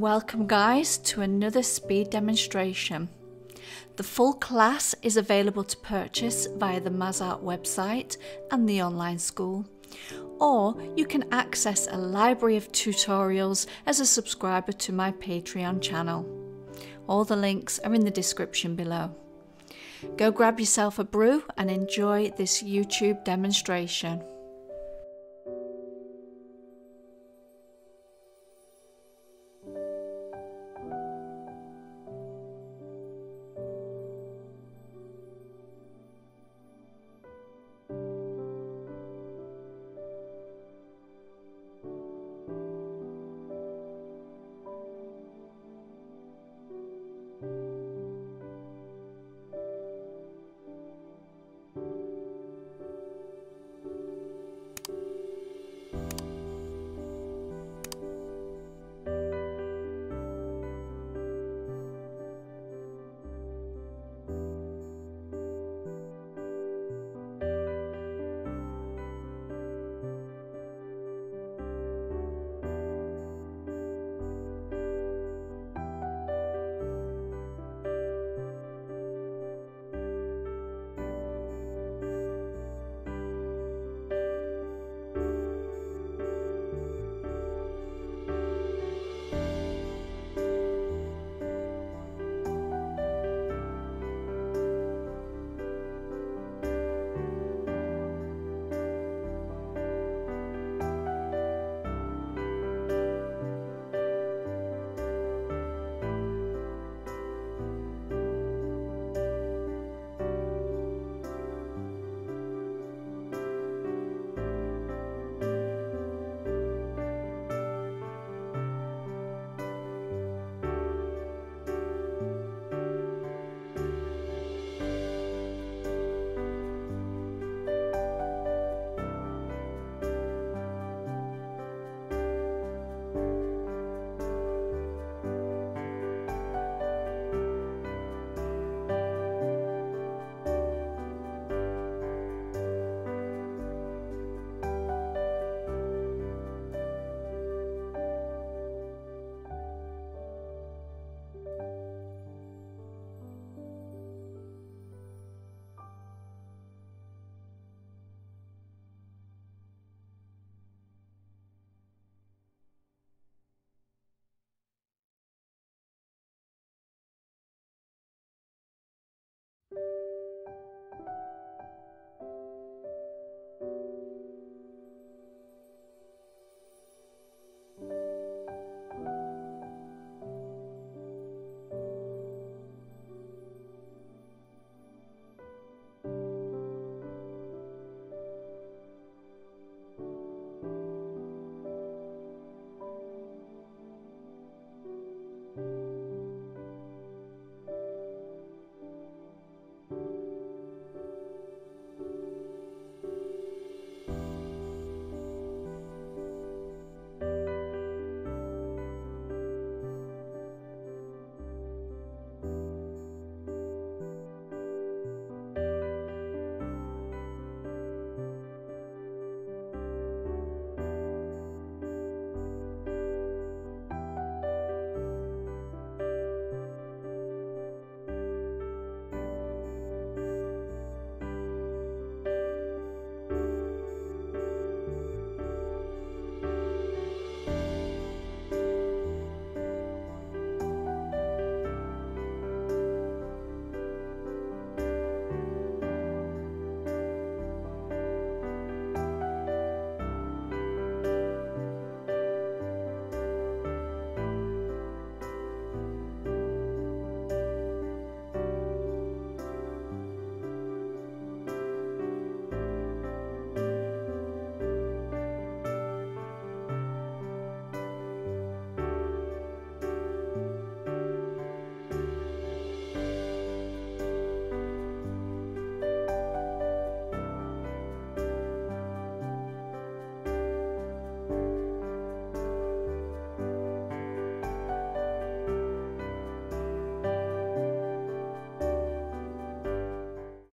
Welcome guys to another speed demonstration. The full class is available to purchase via the MazArt website and the online school, or you can access a library of tutorials as a subscriber to my Patreon channel. All the links are in the description below. Go grab yourself a brew and enjoy this YouTube demonstration.